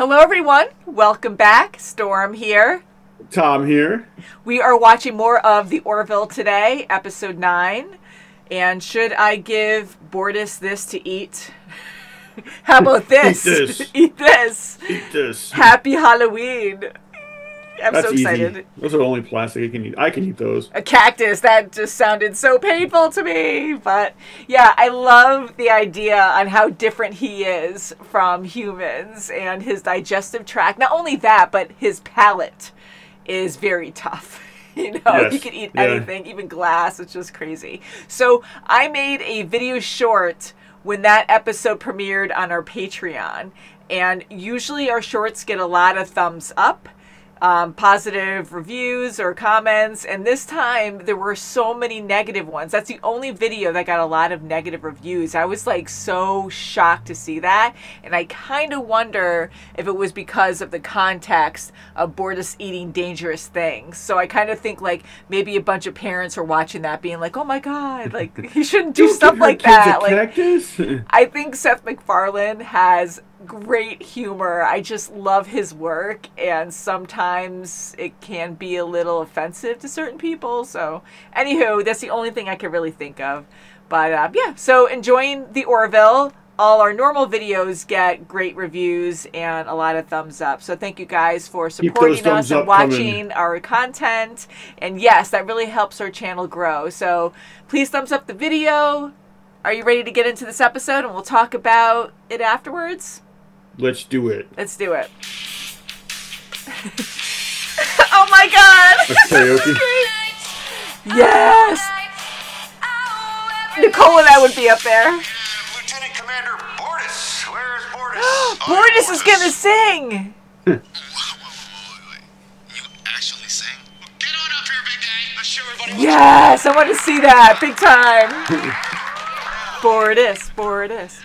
Hello, everyone. Welcome back. Storm here. Tom here. We are watching more of The Orville today, episode 9. And should I give Bortus this to eat? How about this? Eat this. Eat this. Eat this. Happy Halloween. I'm That's so excited. Easy. Those are the only plastic you can eat. I can eat those. A cactus. That just sounded so painful to me. But yeah, I love the idea on how different he is from humans and his digestive tract. Not only that, but his palate is very tough. You know, yes. He can eat anything, even glass. It's just crazy. So I made a video short when that episode premiered on our Patreon. And usually our shorts get a lot of thumbs up. Positive reviews or comments, and this time there were so many negative ones. That's the only video that got a lot of negative reviews. I was like so shocked to see that, and I kind of wonder if it was because of the context of Bortus eating dangerous things. So I kind of think like maybe a bunch of parents are watching that being like, oh my god, like he shouldn't do stuff like that. Like, I think Seth MacFarlane has great humor. I just love his work, and sometimes it can be a little offensive to certain people. So anywho, that's the only thing I could really think of. But yeah, so enjoying The Orville. All our normal videos get great reviews and a lot of thumbs up. So thank you guys for supporting us and watching our content. And yes, that really helps our channel grow. So please thumbs up the video. Are you ready to get into this episode and we'll talk about it afterwards? Let's do it. Let's do it. Oh my god! That's karaoke. Yes! Nicole and I would be up there. Lieutenant Commander Bortus. Where is Bortus? Bortus is gonna sing! Whoa. You actually sing? Well, get on up here, big guy. Let's show everybody. Yes! I want to see that. Big time. Bortus. Bortus.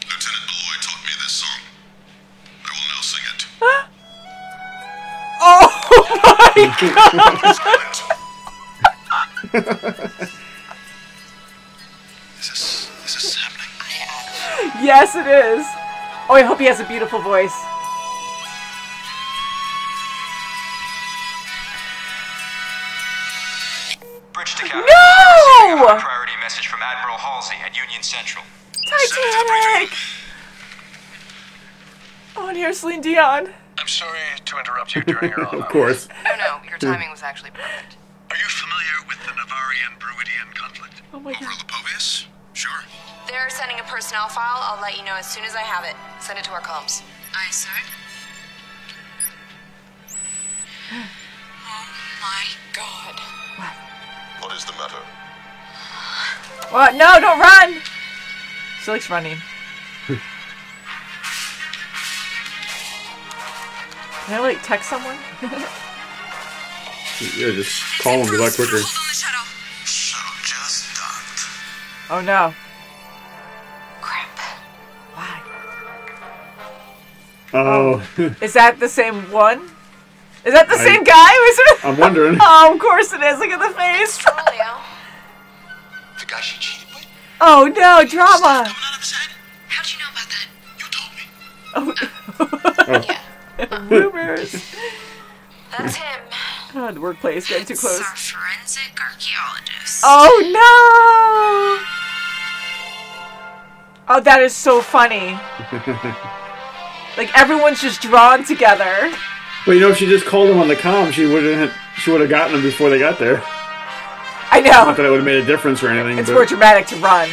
Lieutenant Malloy taught me this song. I will now sing it. Huh? Oh my god! Is this happening? Yes, it is. Oh, I hope he has a beautiful voice. Bridge to Captain. No! A priority message from Admiral Halsey at Union Central. Titanic. Oh, and here's Celine Dion. I'm sorry to interrupt you during your own. Of course. No, your timing was actually perfect. Are you familiar with the Navarian Bruidian conflict? Oh my god. Over Lapovius? Sure. They're sending a personnel file. I'll let you know as soon as I have it. Send it to our comms. Aye, sir. Oh my god. What? What is the matter? What? No, don't run! She likes running. Can I, like, text someone? Yeah, just call him, be like quicker. Oh no. Crap. Why? Oh. Is that the same one? Is that the same guy? I'm wondering. Oh, of course it is. Look at the face. The guy she cheated with? Oh no, drama. How'd you know about that? You told me. Oh. Yeah. Rumors. That's him. Oh, the workplace getting too close. It's our forensic archaeologist. Oh no! Oh, that is so funny. Like everyone's just drawn together. Well, you know, if she just called him on the comm, she would have gotten him before they got there. I know. Not that it would have made a difference or anything. It's more dramatic to run.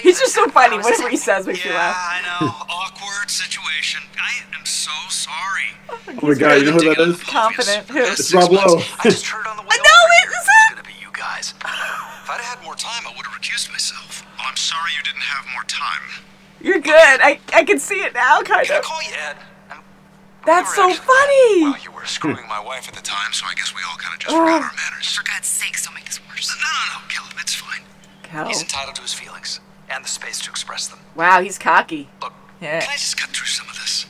He's just so funny. Whatever he says makes you laugh. Yeah, I know. Awkward situation. I am so sorry. Oh my god, you know who that is? Confident. Who? It's Rob Lowe. I just heard on the way. No, it's not going to be you guys. If I'd had more time, I would have recused myself. Well, I'm sorry you didn't have more time. You're good. I can see it now, kind of. Call you Ed. That's so funny. Well, you were screwing my wife at the time, so I guess we all kind of just forgot our manners. For God's sakes, don't make this worse. No, kill him. It's fine. He's entitled to his feelings. And the space to express them. Wow, he's cocky. Look, can I just cut through some of this?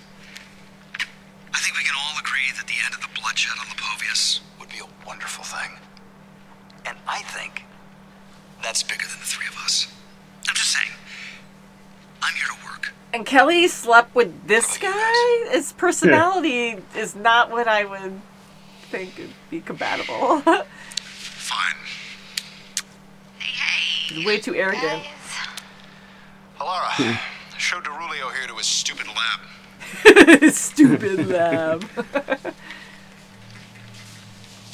I think we can all agree that the end of the bloodshed on Lapovius would be a wonderful thing. And I think that's bigger than the three of us. I'm just saying, And Kelly slept with this guy? His personality is not what I would think would be compatible. Fine. Hey, hey. Way too arrogant. Alara, show Darulio here to his stupid lab. His stupid lab.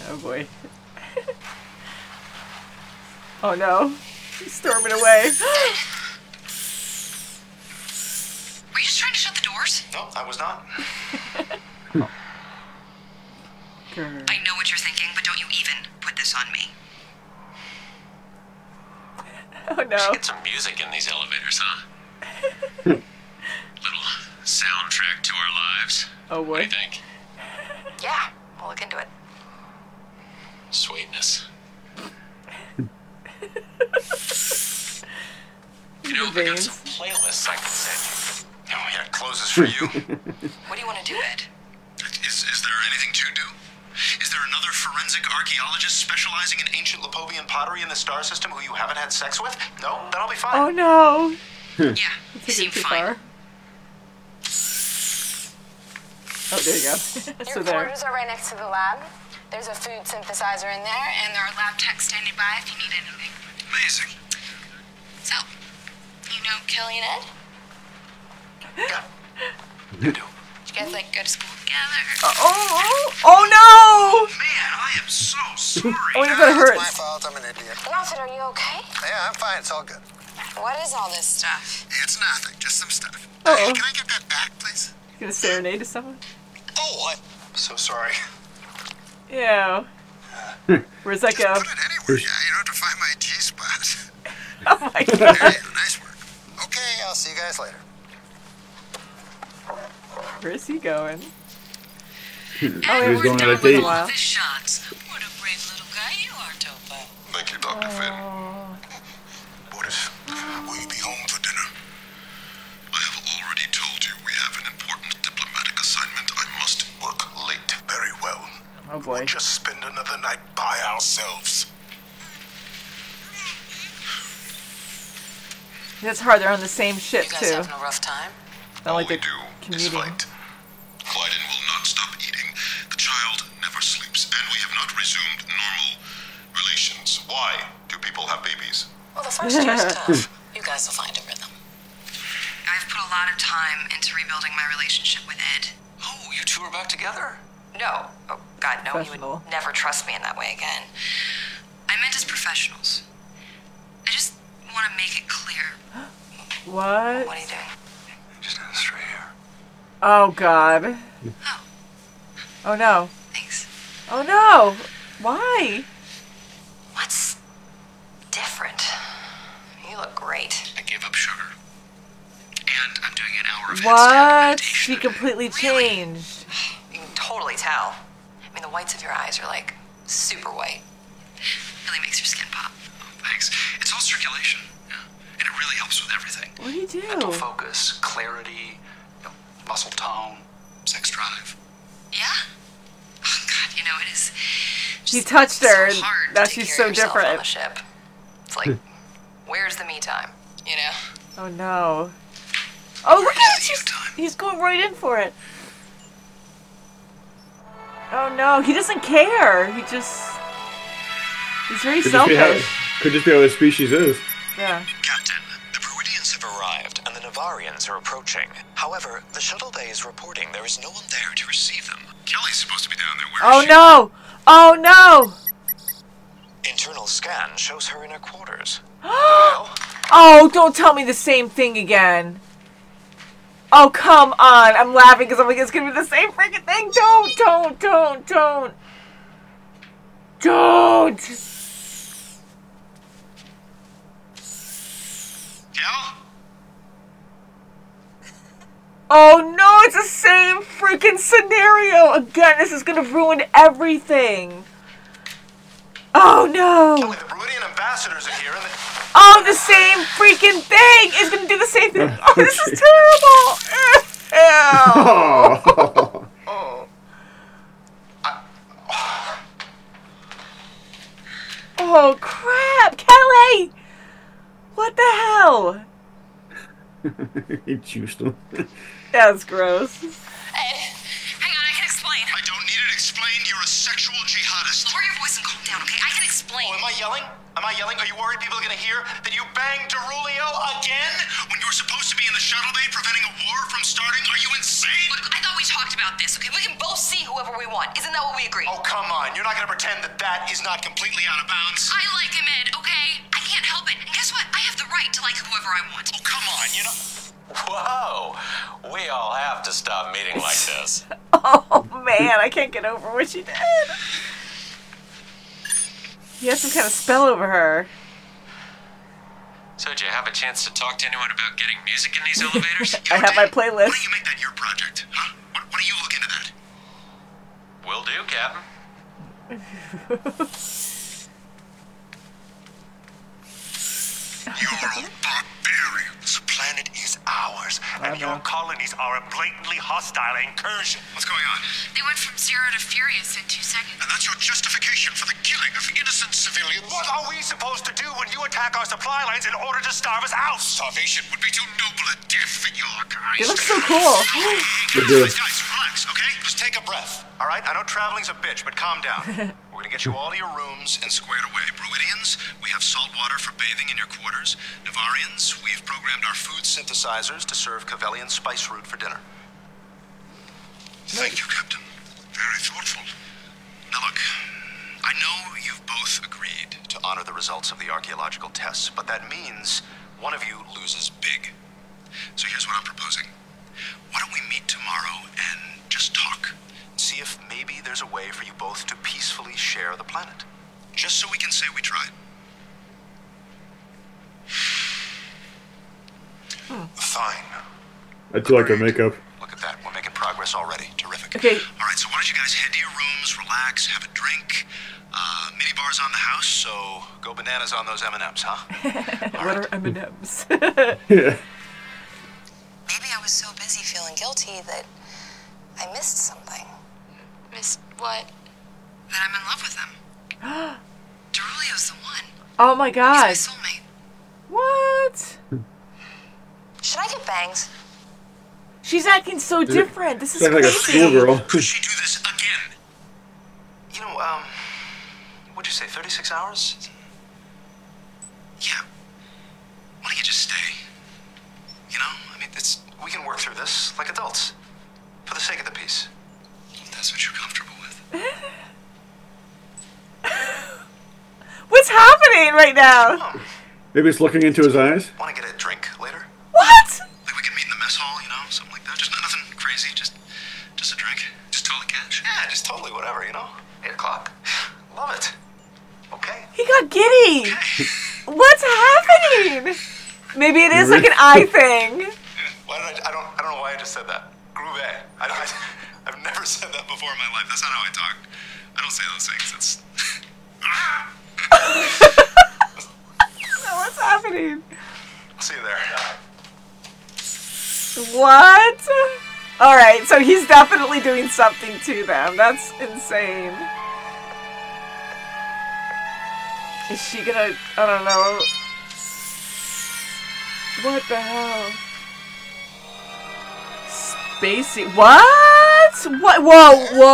Oh boy. Oh no. He's storming away. Were you just trying to shut the doors? No, I was not. Oh. I know what you're thinking, but don't you even put this on me. Oh no. She gets some music in these elevators, huh? Little soundtrack to our lives. Oh, what do you think? Yeah, we'll look into it. Sweetness. You know, I got some playlists I can send you. Oh, yeah, closes for you. What do you want to do, Ed? Is there anything to do? Is there another forensic archaeologist specializing in ancient Lapovian pottery in the star system who you haven't had sex with? No? Then I'll be fine. Oh, no. Yeah, you seem fine. Oh, there you go. Your quarters are right next to the lab. There's a food synthesizer in there, and there are lab techs standing by if you need anything. Amazing. So, you know Kelly and Ed? Yeah. You do. You guys, like, go to school together? Oh no! Man, I am so sorry. Oh, you're gonna hurt. It's my fault. I'm an idiot. Yaphit, are you okay? Yeah, I'm fine. It's all good. What is all this stuff? It's nothing, just some stuff. Uh-oh. Hey, can I get that back, please? You gonna serenade to someone? Oh, I'm so sorry. Yeah. Where's that go? Put it anywhere, yeah. You don't have to find my G-spot. Oh my god. Hey, nice work. Okay, I'll see you guys later. Where's he going? Oh, he was going on a date. What a brave little guy you are, Topo. Thank you, Dr. Finn. Bortus, will you be home for dinner? I have already told you we have an important diplomatic assignment. I must work late. Very well. Oh boy. We'll just spend another night by ourselves. That's hard. They're on the same ship, too. You guys having a rough time? Not like all we do is fight. Clyden will not stop eating. The child never sleeps, and we have not resumed normal relations. Why do people have babies? Well, the first year's tough. You guys will find a rhythm. I've put a lot of time into rebuilding my relationship with Ed. Oh, you two are back together? No. Oh, God, no. He would never trust me in that way again. I meant as professionals. I just want to make it clear. What? What are you doing? Straight here. Oh god. Oh. Oh no. Thanks. Oh no. Why? What's different? You look great. I gave up sugar. And I'm doing an hour of what? She completely changed. Really? You can totally tell. I mean, the whites of your eyes are like super white. It really makes your skin pop. Oh, thanks. It's all circulation. And it really helps with everything. What do you do? Mental focus, clarity, you know, muscle tone, sex drive. Yeah? Oh, God, you know, it is. He touched her, and now she's so different. On the ship. It's like, where's the me time? You know? Oh, no. Oh, look at it! He's going right in for it. Oh, no. He doesn't care. He just. He's very selfish. Could just be how his species is. Yeah. Captain, the Bruidians have arrived and the Navarians are approaching. However, the shuttle bay is reporting there is no one there to receive them. Kelly's supposed to be down there. Where is she? No! Oh no! Internal scan shows her in her quarters. Oh, don't tell me the same thing again. Oh, come on. I'm laughing because I'm like, it's gonna be the same freaking thing. Don't. Oh no, it's the same freaking scenario! Again, this is gonna ruin everything! Oh no! Kelly, the Bruidian ambassadors are here and oh, the same freaking thing! It's gonna do the same thing! Oh, okay. This is terrible! Ew! Oh. Oh crap! Kelly! What the hell? It's useless. That's gross. Ed, hang on, I can explain. I don't need it explained. You're a sexual jihadist. Lower your voice and calm down, okay? I can explain. Oh, am I yelling? Am I yelling? Are you worried people are going to hear that you banged Darulio again? When you were supposed to be in the shuttle bay preventing a war from starting? Are you insane? Look, I thought we talked about this, okay? We can both see whoever we want. Isn't that what we agreed? Oh, come on. You're not going to pretend that that is not completely out of bounds. I like him, Ed, okay? I can't help it. And guess what? I have the right to like whoever I want. Oh, come on. You know... Whoa! We all have to stop meeting like this. Oh, man. I can't get over what she did. He has some kind of spell over her. So, do you have a chance to talk to anyone about getting music in these elevators? I have my playlist. Why don't you make that your project, huh? Why don't you look into that? Will do, Captain. You're a barbarians. The planet is ours, and your colonies are a blatantly hostile incursion. What's going on? They went from zero to furious in 2 seconds. And that's your justification for the killing of innocent civilians? What are we supposed to do when you attack our supply lines in order to starve us out? Starvation would be too noble a death for your guys. It looks so cool. Guys, relax, okay? Just take a breath, all right? I know traveling's a bitch, but calm down. We're gonna get you all to your rooms and squared away. Bruidians, we have salt water for bathing in your quarters. Navarians, we've programmed our food synthesizers to serve Cavellian spice root for dinner. Thank you, Captain. Very thoughtful. Now look, I know you've both agreed to honor the results of the archaeological tests, but that means one of you loses big. So here's what I'm proposing. Why don't we meet tomorrow and just talk? See if maybe there's a way for you both to peacefully share the planet. Just so we can say we tried. Fine. I do like her makeup. Look at that. We're making progress already. Terrific. Okay. All right, so why don't you guys head to your rooms, relax, have a drink. Mini bars on the house, so go bananas on those M&Ms, huh? What are M&Ms? Yeah. Maybe I was so busy feeling guilty that I missed something. Missed what? That I'm in love with him. Darulio's the one. Oh my god. He's my soulmate. What? Should I get bangs? She's acting so different. This is crazy. Like a schoolgirl. Could she do this again? You know, what'd you say, 36 hours? Yeah. Why don't you just stay? You know, I mean, we can work through this like adults. For the sake of the peace. That's what you're comfortable with. What's happening right now? Maybe it's looking into his eyes. Want to get a drink later? What? Like we can meet in the mess hall, you know, something like that. Just nothing crazy. Just a drink. Just totally catch. Yeah, just totally whatever, you know. 8 o'clock. Love it. Okay. He got giddy. Okay. What's happening? Maybe it is like an eye thing. Why did I don't know why I just said that. Groove A. I've never said that before in my life. That's not how I talk. I don't say those things. It's... So what's happening? I'll see you there. What? Alright, so he's definitely doing something to them. That's insane. Is she gonna... I don't know. What the hell? Spacey... What? What? Whoa, whoa,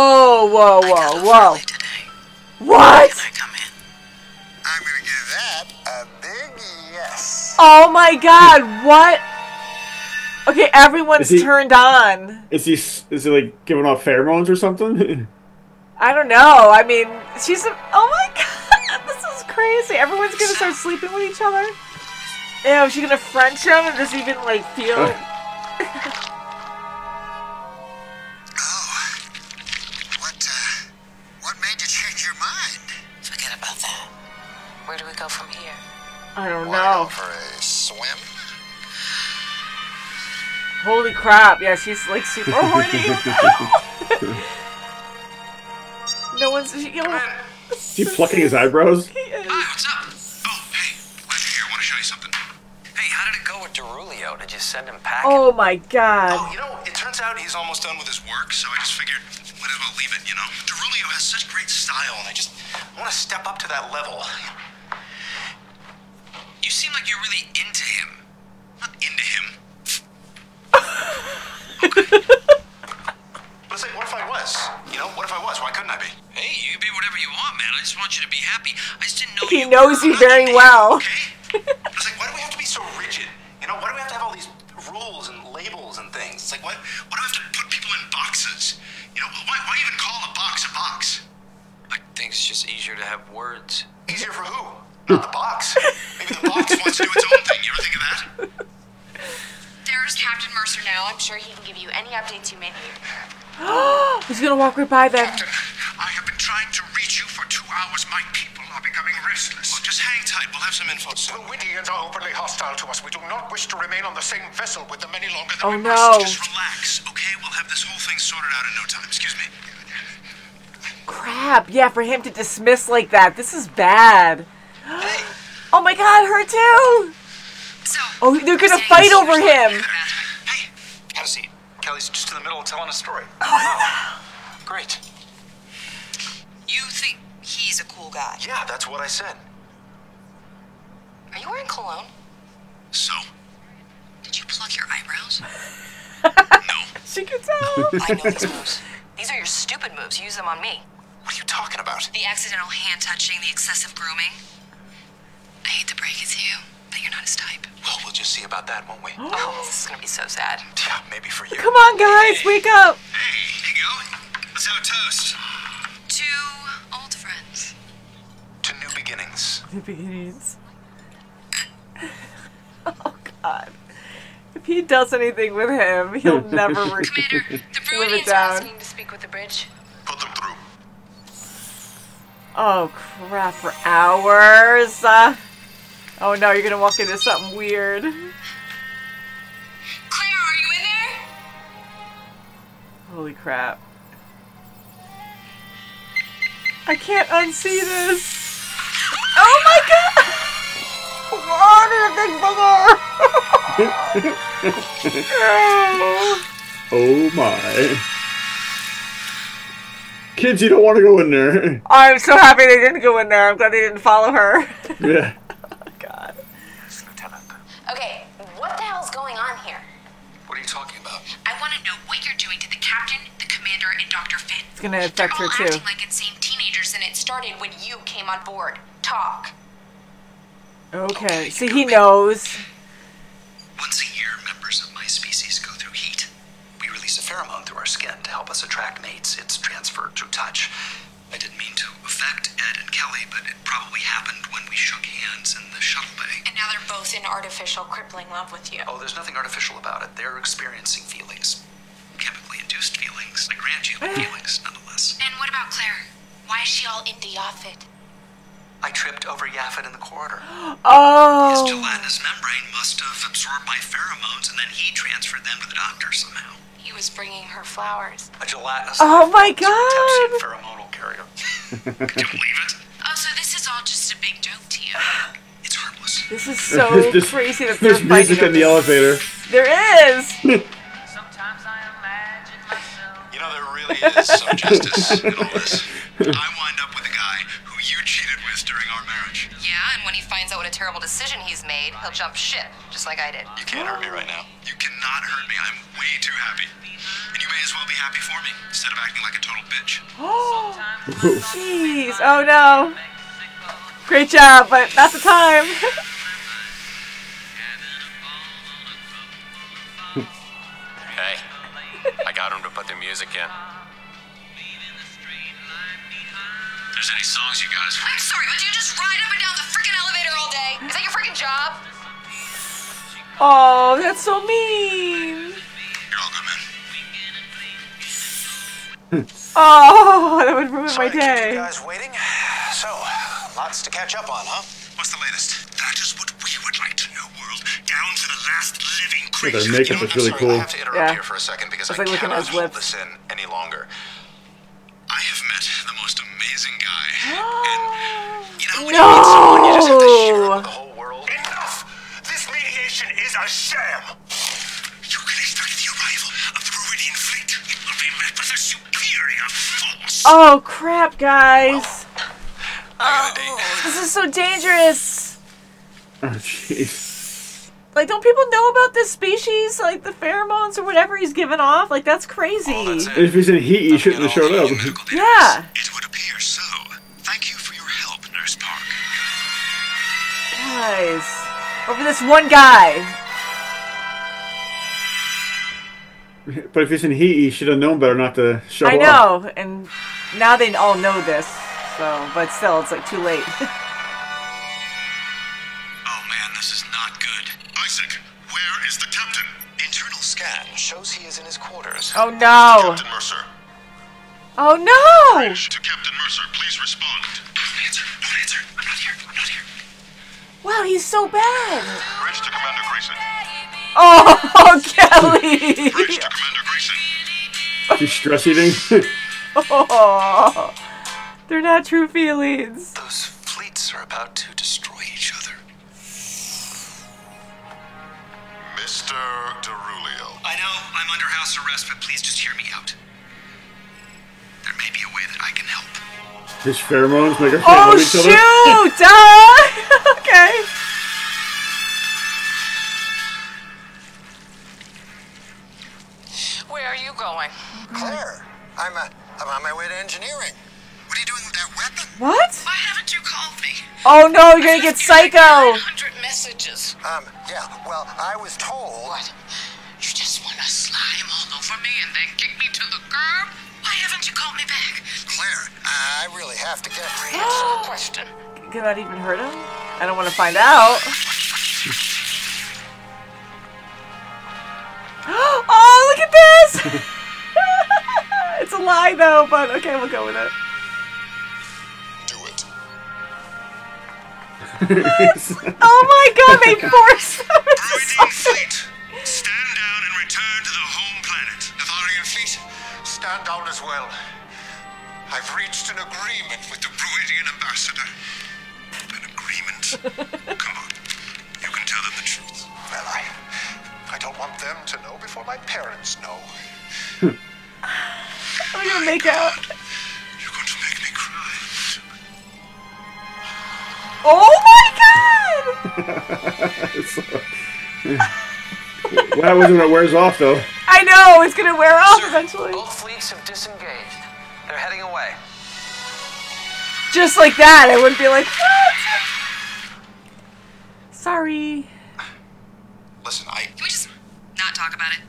whoa, whoa, whoa. What? Can I come in? I'm gonna give that a big yes. Oh my god, what? Okay, everyone's turned on. Is he like giving off pheromones or something? I don't know. I mean, she's a, oh my god, this is crazy. Everyone's gonna start sleeping with each other. Ew, is she gonna French him or does he even like feel it? Where do we go from here? I don't know. For a swim? Holy crap. Yeah, she's like super horny. No one's... Is he plucking his eyebrows? He is. Hi, what's up? Oh, hey. Glad you're here. I want to show you something. Hey, how did it go with Darulio? Did you send him packing? Oh, my God. Oh, you know, it turns out he's almost done with his work, so I just figured... Might as well leave it, you know? Darulio has such great style, and I want to step up to that level. You seem like you're really into him. Not into him. Let's say, what if I was? You know, what if I was? Why couldn't I be? Hey, you can be whatever you want, man. I just want you to be happy. I just didn't know. He knows you very well. Okay. It's like, why do we have to be so rigid? You know, why do we have to have all these rules and labels and things? It's like, why do we have to put people in boxes? You know, why even call a box? I think it's just easier to have words. Easier for who? Not the box. Maybe the box wants to do its own thing. You ever think of that? There's Captain Mercer now. I'm sure he can give you any updates you may need. He's gonna walk right by there. Captain, I have been trying to reach you for 2 hours. My people are becoming restless. Well, just hang tight. We'll have some info soon. The Whittians are openly hostile to us. We do not wish to remain on the same vessel with them any longer than we must. Just relax, okay? We'll have this whole thing sorted out in no time. Excuse me. Crap. Yeah, for him to dismiss like that. This is bad. Hey. Oh my god, her too! So, oh, they're gonna fight over him! Hey, how does he? Kelly's just in the middle of telling a story. Oh, no. Great. You think he's a cool guy? Yeah, that's what I said. Are you wearing cologne? So? Did you pluck your eyebrows? No. She can tell. I know these moves. These are your stupid moves. Use them on me. What are you talking about? The accidental hand touching, the excessive grooming. I hate to break it to you, but you're not his type. Well, we'll just see about that, won't we? Oh, this is gonna be so sad. Yeah, maybe for you. Come on, guys, wake up! Hey, here you go. Let's have a toast. To old friends. To new beginnings. New beginnings. Oh God! If he does anything with him, he'll never. Commander, the Bruidians are asking to speak with the bridge. Put them through. Oh crap! For hours. Oh no, you're gonna walk into something weird. Claire, are you in there? Holy crap. I can't unsee this. Oh my god! Oh my. Kids, you don't want to go in there. I'm so happy they didn't go in there. I'm glad they didn't follow her. Yeah. Okay, what the hell's going on here? What are you talking about? I want to know what you're doing to the captain, the commander, and Dr. Finn. It's gonna affect her too. They're all acting like insane teenagers, and it started when you came on board. Talk. Okay, see, he knows. Once a year, members of my species go through heat. We release a pheromone through our skin to help us attract mates. It's transferred through touch. I didn't mean to affect Ed and Kelly, but it probably happened when we shook hands in the shuttle bay. And now they're both in artificial, crippling love with you. Oh, there's nothing artificial about it. They're experiencing feelings. Chemically induced feelings. I grant you, but feelings nonetheless. And what about Claire? Why is she all into Yaphit? I tripped over Yaphit in the corridor. Oh! His gelatinous membrane must have absorbed my pheromones, and then he transferred them to the doctor somehow. He was bringing her flowers. A gelatinous. Oh my god! Pheromonal carrier. Could you believe it? Oh, so this is all just a big joke to you. It's harmless. This is so crazy that there's music in the elevator. There is. Sometimes I imagine myself. You know, there really is some justice in all this. I wind up with a guy who you cheated with during our marriage. Yeah, and when he finds out what a terrible decision he's made, he'll jump ship, just like I did. You can't hurt me right now. You cannot hurt me. I'm way too happy. And you may as well be happy for me, instead of acting like a total bitch. Oh, jeez. Oh, no. Great job, but not the time. Hey, I got him to put the music in. If there's any songs you guys... I'm sorry, but do you just ride up and down the freaking elevator all day? Is that your freaking job? Oh, that's so mean. Oh, that would ruin my day. You guys waiting? So, lots to catch up on, huh? What's the latest? That is what we would like to know, world. Down to the last living creature. Their makeup is really cool. I have to interrupt here for a second because I cannot hold this in any longer. I have met the most amazing guy. And, you know, when you meet someone, you just have to share it with the whole world. Enough! This mediation is a sham! You can expect the arrival of the Bruidian fleet. It will be met with a superior force. Oh, crap, guys. Oh, this is so dangerous. Oh, jeez. Like, don't people know about this species? Like, the pheromones or whatever he's giving off? Like, that's crazy. Oh, that's if he's in heat, he shouldn't have shown up. Yeah. It would appear so. Thank you for your help, Nurse Park. Guys. Over this one guy. But if he's in heat, he should have known better not to show up. I know, and now they all know this. So, but still, it's like too late. Oh man, this is not good. Isaac, where is the captain? Internal scan shows he is in his quarters. Oh no! Captain Mercer. Oh no! Bridge to Captain Mercer, please respond. Don't answer. I'm not here. Wow, he's so bad. Bridge to Commander Grayson. Oh, Kelly! Bridge to Commander Grayson. She's stress eating. Oh, they're not true feelings. Those fleets are about to destroy each other. Mr. Darulio. I know I'm under house arrest, but please just hear me out. There may be a way that I can help. His pheromones make her love each other. Oh shoot! Okay. Where are you going? Claire, I'm on my way to engineering. What are you doing with that weapon? What? Why haven't you called me? Oh no, you're gonna get psycho. 100 messages. Yeah, well, I was told. What? You just want to slime all over me and then kick me to the curb? Why haven't you called me back? Claire, I really have to get to answer the question. Could that even hurt him? I don't want to find out. Oh, look at this! It's a lie, though, but okay, we'll go with it. Do it. Oh my god, they forced them into fleet, stand down and return to the home planet. Navarian fleet, stand down as well. I've reached an agreement with the Bruidian ambassador. An agreement? Come on, you can tell them the truth. Well, I don't want them to know before my parents know. I'm gonna make out. You're going to make me cry. Oh my god! Well, I wasn't gonna wear off though. I know it's gonna wear off eventually. Both fleets have disengaged. They're heading away. Just like that, I wouldn't be like, what? Sorry. Listen, Can we just not talk about it?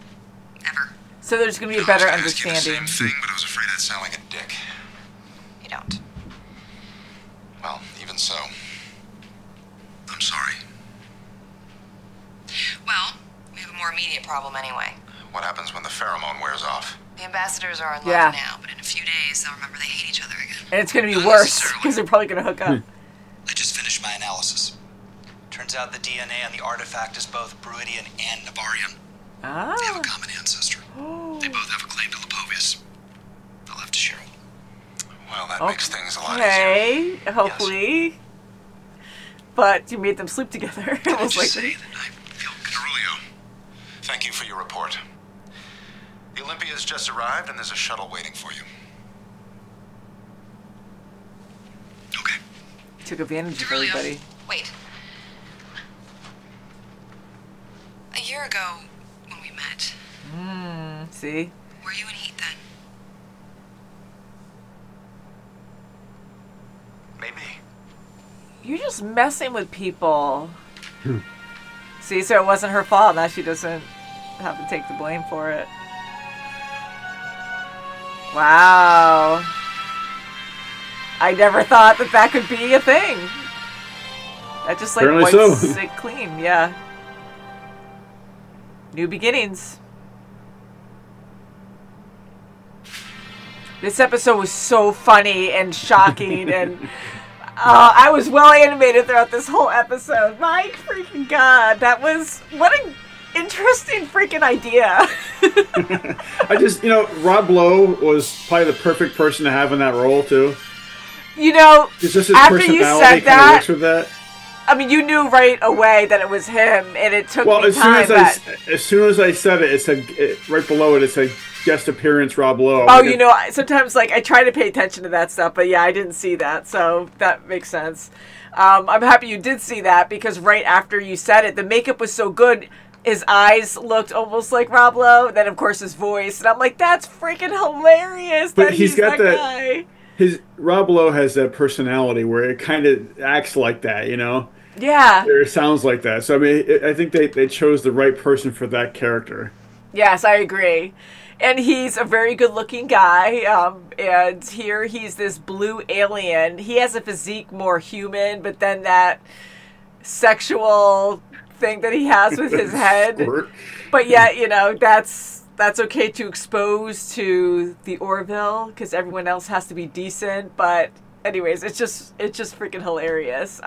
Ever. So there's going to be a better understanding. I was going to ask you the same thing, but I was afraid I'd sound like a dick. You don't. Well, even so. I'm sorry. Well, we have a more immediate problem anyway. What happens when the pheromone wears off? The ambassadors are in love now, but in a few days they'll remember they hate each other again. And it's going to be worse, because they're probably going to hook up. I just finished my analysis. Turns out the DNA on the artifact is both Bruidian and Navarian. Ah. They have a common ancestor. Oh. They both have a claim to Lapovius. They'll have to share it. Well, that makes things a lot easier. Okay, hopefully. Yes. But you made them sleep together. Can I just say that I feel Darulio. Thank you for your report. The Olympia has just arrived, and there's a shuttle waiting for you. Okay. Took advantage of everybody. Wait. A year ago, when we met. See? Were you in heat then? Maybe. You're just messing with people. See, so it wasn't her fault. Now she doesn't have to take the blame for it. Wow. I never thought that that could be a thing. That just like wipes it clean, yeah. New beginnings. This episode was so funny and shocking, and I was well animated throughout this whole episode. My freaking god, that was what an interesting freaking idea. I just, you know, Rob Lowe was probably the perfect person to have in that role too. You know, just his personality kind of works with that. I mean, you knew right away that it was him, and it took me time. As soon as I said it, it said right below it, it said guest appearance Rob Lowe. Oh, you know, sometimes like I try to pay attention to that stuff, but yeah, I didn't see that, so that makes sense. I'm happy you did see that, because right after you said it, the makeup was so good, his eyes looked almost like Rob Lowe, then of course his voice, and I'm like, that's freaking hilarious. But that he's got that guy. Rob Lowe has that personality where it kind of acts like that, you know? Yeah. Or it sounds like that. So, I mean, I think they chose the right person for that character. Yes, I agree. And he's a very good-looking guy, and here he's this blue alien. He has a physique more human, but then that sexual thing that he has with his head. But yet, you know, that's okay to expose to the Orville, because everyone else has to be decent. But anyways, it's just freaking hilarious.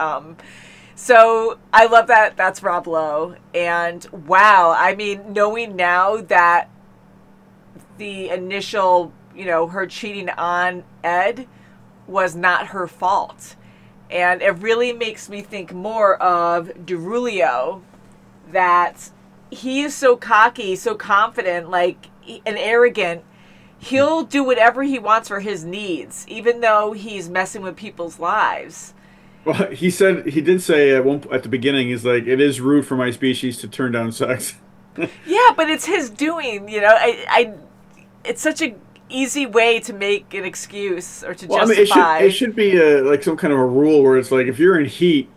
So I love that that's Rob Lowe. And wow, I mean, knowing now that the initial, you know, her cheating on Ed was not her fault. And it really makes me think more of Darulio, that he is so cocky, so confident, like, and arrogant. He'll do whatever he wants for his needs, even though he's messing with people's lives. Well, he did say at the beginning, he's like, it is rude for my species to turn down sex. Yeah, but it's his doing, you know. It's such a easy way to make an excuse or to justify. I mean, it should be like some kind of a rule where it's like, if you're in heat,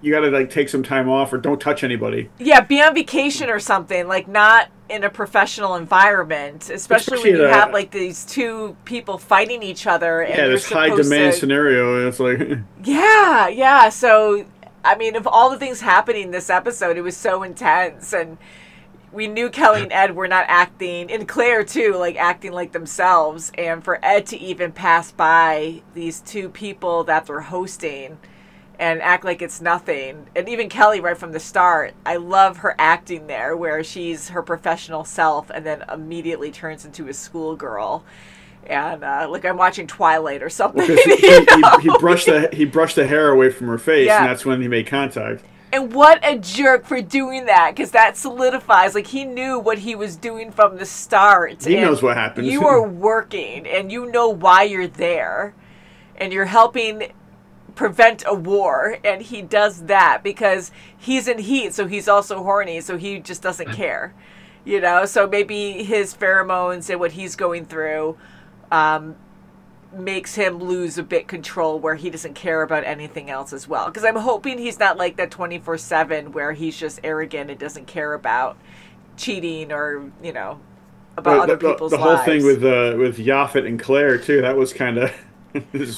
you got to like take some time off or don't touch anybody. Yeah, be on vacation or something, like not in a professional environment, especially when you have like these two people fighting each other. And yeah, this high demand scenario. And it's like, yeah, yeah. So, I mean, of all the things happening this episode, it was so intense, and we knew Kelly and Ed were not acting, and Claire too, like acting like themselves. And for Ed to even pass by these two people that they're hosting and act like it's nothing. And even Kelly right from the start, I love her acting there, where she's her professional self and then immediately turns into a schoolgirl. And like I'm watching Twilight or something. Well, he brushed the hair away from her face, yeah. And that's when he made contact. And what a jerk for doing that, because that solidifies, like, he knew what he was doing from the start. He knows what happened. You are working, and you know why you're there, and you're helping prevent a war, and he does that because he's in heat, so he's also horny, so he just doesn't care, you know? So maybe his pheromones and what he's going through makes him lose a bit control, where he doesn't care about anything else as well. Because I'm hoping he's not like that 24/7 where he's just arrogant and doesn't care about cheating or, you know, about other people's lives. The whole thing with Yaphit and Claire too, that was kind of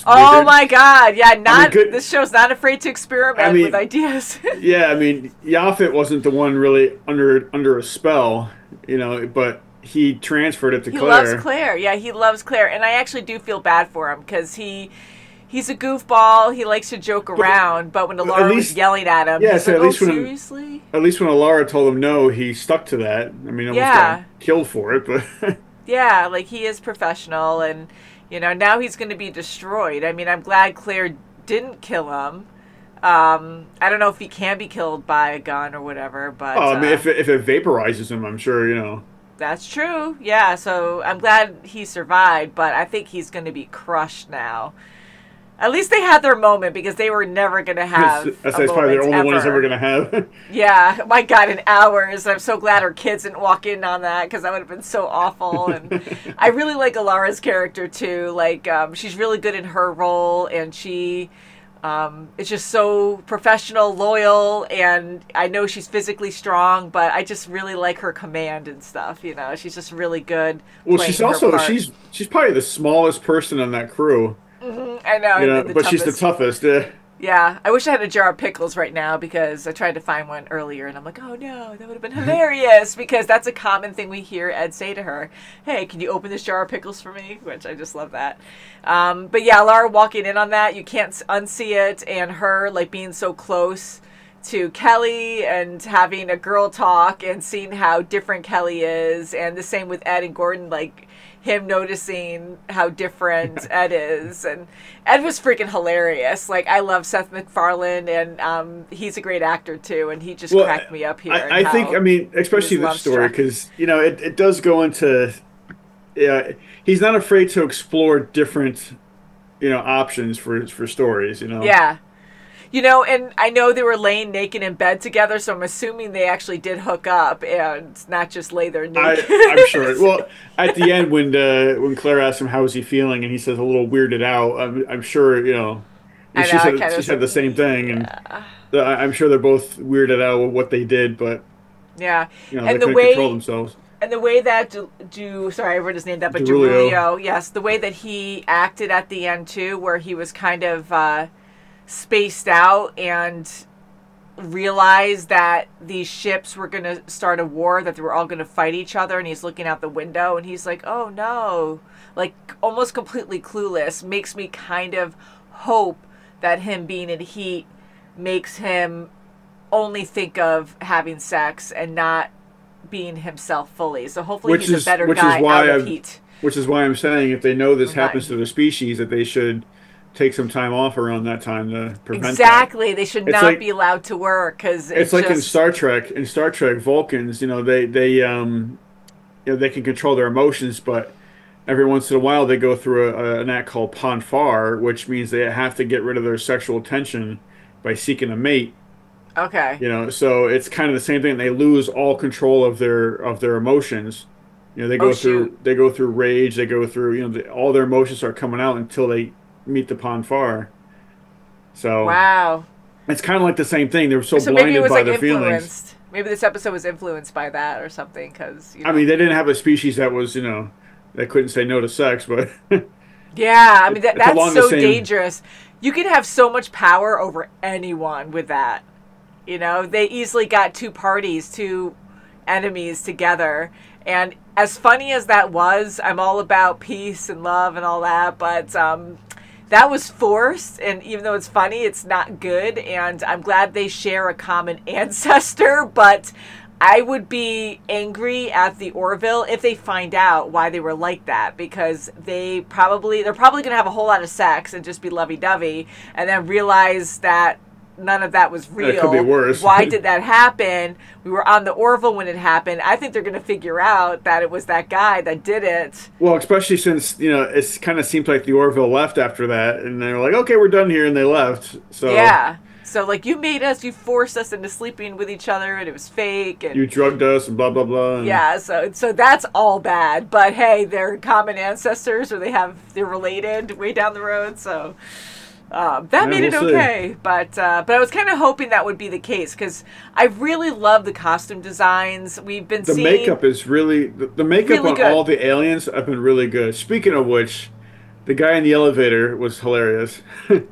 oh my god, yeah, this show's not afraid to experiment with ideas. Yeah, I mean, Yaphit wasn't the one really under a spell, you know, but he transferred it to Claire. He loves Claire. Yeah, he loves Claire. And I actually do feel bad for him, because he's a goofball. He likes to joke around. But when Alara was yelling at him, yeah, he's like, oh, seriously? At least when Alara told him no, he stuck to that. I mean, almost got killed for it. But yeah, like, he is professional. And, you know, now he's going to be destroyed. I mean, I'm glad Claire didn't kill him. I don't know if he can be killed by a gun or whatever. But oh, I mean, if it vaporizes him, I'm sure, you know. That's true. Yeah, so I'm glad he survived, but I think he's going to be crushed now. At least they had their moment, because they were never going to have that's probably the only one he's ever going to have. Yeah, my God, in hours. I'm so glad her kids didn't walk in on that, because that would have been so awful. And I really like Alara's character, too. Like, she's really good in her role, and she... it's just so professional, loyal, and I know she's physically strong, but I just really like her command and stuff, you know. She's just really good. Well, she's probably the smallest person on that crew. Mm-hmm. I know, but she's the toughest. Yeah, I wish I had a jar of pickles right now, because I tried to find one earlier, and I'm like, oh no, that would have been hilarious, because that's a common thing we hear Ed say to her. Hey, can you open this jar of pickles for me? Which I just love that. But yeah, Alara walking in on that, you can't unsee it, and her like being so close to Kelly and having a girl talk and seeing how different Kelly is, and the same with Ed and Gordon, like him noticing how different Ed is. And Ed was freaking hilarious. Like, I love Seth MacFarlane, and he's a great actor too, and he just cracked me up here. I think, I mean, especially this story, because, you know, it does go into, yeah, he's not afraid to explore different, you know, options for stories, you know. Yeah. You know, and I know they were laying naked in bed together, so I'm assuming they actually did hook up and not just lay there naked. I'm sure. Well, at the end when Claire asked him how is he feeling, and he says a little weirded out. I'm sure, you know. I know, she said the same thing, and yeah. I'm sure they're both weirded out with what they did, but yeah, you know, and they couldn't control themselves. And the way that sorry, I wrote his name down, but Darulio, yes, the way that he acted at the end too, where he was kind of spaced out and realized that these ships were going to start a war, that they were all going to fight each other, and he's looking out the window, and he's like, oh no, like almost completely clueless, makes me kind of hope that him being in heat makes him only think of having sex and not being himself fully. So hopefully he's a better guy out of heat. Which is why I'm saying if they know this happens to their species, that they should take some time off around that time to prevent that. They should not be allowed to work, because it's like in Star Trek. In Star Trek, Vulcans, you know, they can control their emotions, but every once in a while they go through an act called ponfar, which means they have to get rid of their sexual tension by seeking a mate. Okay. You know, so it's kind of the same thing. They lose all control of their emotions. You know, they go through rage. They go through, you know, all their emotions are coming out until they meet the ponfar. So wow, it's kind of like the same thing. They were so blinded by their feelings. Maybe this episode was influenced by that or something. Because I mean, they didn't have a species that was, you know, that couldn't say no to sex, but yeah, I mean that's so dangerous. You can have so much power over anyone with that. You know, they easily got two parties, two enemies together. And as funny as that was, I'm all about peace and love and all that. But that was forced. And even though it's funny, it's not good. And I'm glad they share a common ancestor. But I would be angry at the Orville if they find out why they were like that, because they're probably going to have a whole lot of sex and just be lovey-dovey and then realize that none of that was real. It could be worse. Why did that happen? We were on the Orville when it happened. I think they're going to figure out that it was that guy that did it. Well, especially since, you know, it's kind of seems like the Orville left after that, and they were like, okay, we're done here, and they left. So yeah. So, like, you forced us into sleeping with each other, and it was fake. And you drugged us, and blah, blah, blah. And yeah, so that's all bad. But, hey, they're common ancestors, or they're related way down the road, so that made it okay. But I was kind of hoping that would be the case, because I really love the costume designs. We've been seeing... The makeup is really... The makeup really on good. All the aliens have been really good. Speaking of which... The guy in the elevator was hilarious.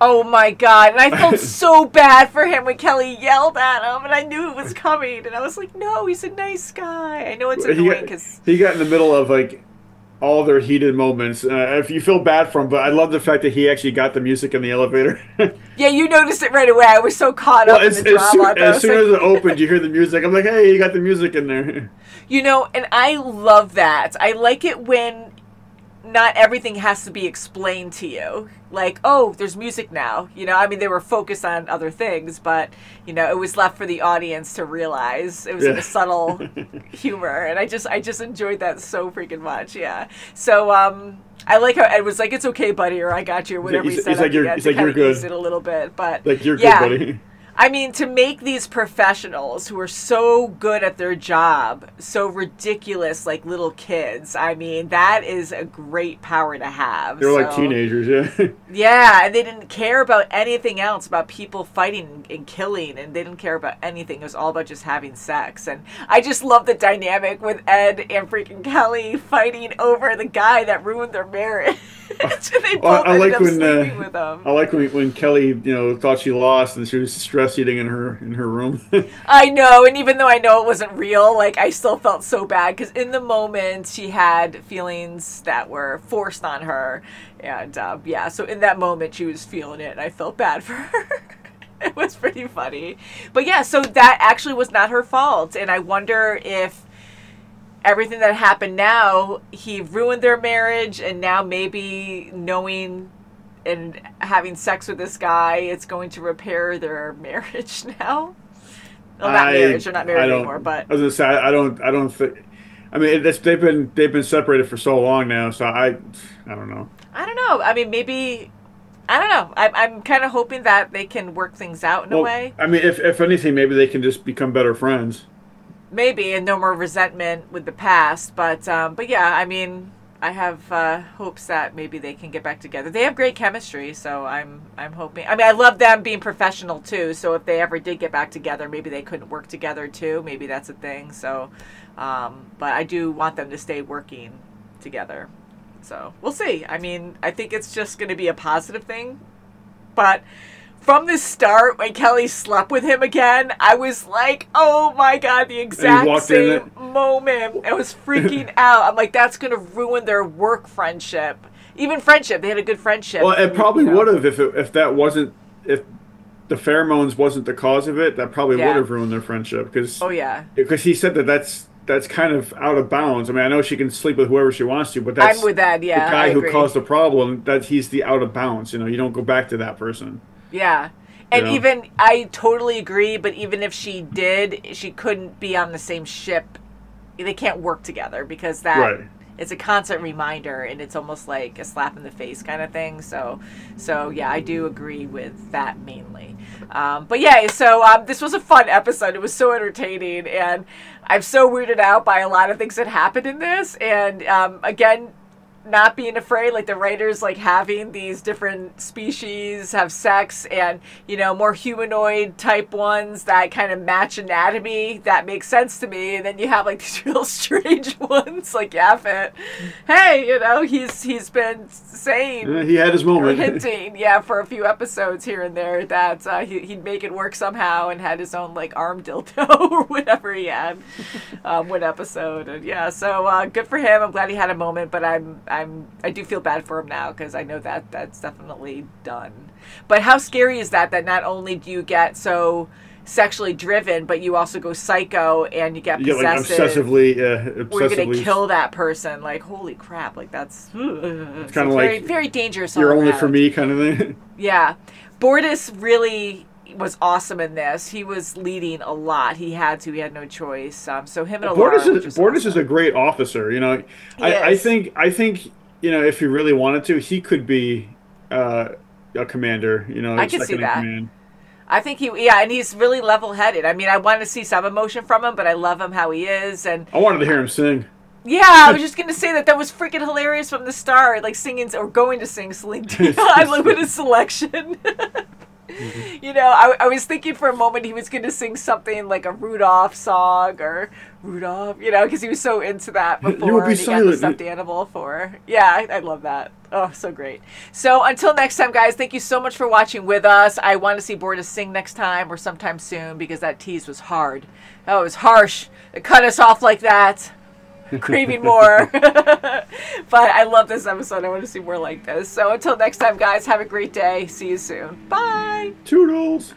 Oh, my God. And I felt so bad for him when Kelly yelled at him, and I knew it was coming. And I was like, no, he's a nice guy. I know it's annoying because... He got in the middle of, like, all their heated moments. If you feel bad for him, but I love the fact that he actually got the music in the elevator. Yeah, you noticed it right away. I was so caught up in the drama. As soon as it opened, you hear the music. I'm like, hey, you got the music in there. You know, and I love that. I like it when... Not everything has to be explained to you. Like, oh, there's music now. You know, I mean, they were focused on other things, but, you know, it was left for the audience to realize. It was like a subtle humor, and I just enjoyed that so freaking much. Yeah. So I like how Ed was like, "It's okay, buddy," or "I got you," or whatever he said. He's like, "You're good." It a little bit, but like, "You're good, buddy." I mean, to make these professionals who are so good at their job so ridiculous like little kids, I mean, that is a great power to have. They're like teenagers, yeah. Yeah, and they didn't care about anything else, about people fighting and killing, and they didn't care about anything. It was all about just having sex. And I just love the dynamic with Ed and freaking Kelly fighting over the guy that ruined their marriage. I like when Kelly, you know, thought she lost and she was stress eating in her room. I know, and even though I know it wasn't real, like, I still felt so bad because in the moment she had feelings that were forced on her, and yeah, so in that moment she was feeling it, and I felt bad for her. It was pretty funny, but yeah, so that actually was not her fault, and I wonder if everything that happened now, he ruined their marriage, and now maybe knowing and having sex with this guy, it's going to repair their marriage now. Well, not marriage. They're not married anymore. But I was gonna say, I don't think. I mean, they've been separated for so long now, so I don't know. I don't know. I mean, maybe I don't know. I'm kind of hoping that they can work things out in a way. I mean, if anything, maybe they can just become better friends. Maybe, and no more resentment with the past. But yeah, I mean, I have hopes that maybe they can get back together. They have great chemistry, so I'm hoping. I mean, I love them being professional too. So if they ever did get back together, maybe they couldn't work together too. Maybe that's a thing. So, but I do want them to stay working together. So we'll see. I mean, I think it's just going to be a positive thing. But from the start, when Kelly slept with him again, I was like, oh my God, the exact same moment. I was freaking out. I'm like, that's going to ruin their work friendship. Even friendship. They had a good friendship. Well, it probably would have if that wasn't, if the pheromones wasn't the cause of it, that probably would have ruined their friendship. Cause, oh, yeah. Because he said that that's kind of out of bounds. I mean, I know she can sleep with whoever she wants to, but that's the guy who caused the problem, that he's the out of bounds. You know, you don't go back to that person. Yeah. And even, I totally agree, but even if she did, she couldn't be on the same ship. They can't work together because that it's a constant reminder, and it's almost like a slap in the face kind of thing. So yeah, I do agree with that mainly. But yeah, so this was a fun episode. It was so entertaining, and I'm so weirded out by a lot of things that happened in this. And again, not being afraid, like the writers, like having these different species have sex, and you know, more humanoid type ones that kind of match anatomy that makes sense to me, and then you have like these real strange ones like Yaphit. Hey, you know, he's been saying he had his moment, hinting for a few episodes here and there that he'd make it work somehow, and had his own like arm dildo or whatever he had one episode. And yeah, so good for him. I'm glad he had a moment, but I do feel bad for him now, because I know that that's definitely done. But how scary is that? That not only do you get so sexually driven, but you also go psycho and you get possessive. Yeah, like obsessively. We're going to kill that person. Like, holy crap! Like that's it's kind of like very, very dangerous. You're only for me, kind of thing. Yeah, Bortus really was awesome in this. He was leading a lot. He had to. He had no choice. So him and Alara. Bortus is a great officer. You know, I think you know, if he really wanted to, he could be a commander. You know, I can see that. I think he, and he's really level-headed. I mean, I wanted to see some emotion from him, but I love him how he is, and I wanted to hear him sing. Yeah, I was just going to say that was freaking hilarious from the start, like singing or going to sing Celine Dion. I love his selection. You know, I was thinking for a moment he was going to sing something like a Rudolph song or Rudolph, you know, because he was so into that before he got the stuffed animal for. Yeah, I love that. Oh, so great. So until next time, guys, thank you so much for watching with us. I want to see Bortus sing next time or sometime soon, because that tease was hard. Oh, it was harsh. It cut us off like that. Craving more. But I love this episode. I want to see more like this. So until next time, guys, have a great day. See you soon. Bye. Toodles.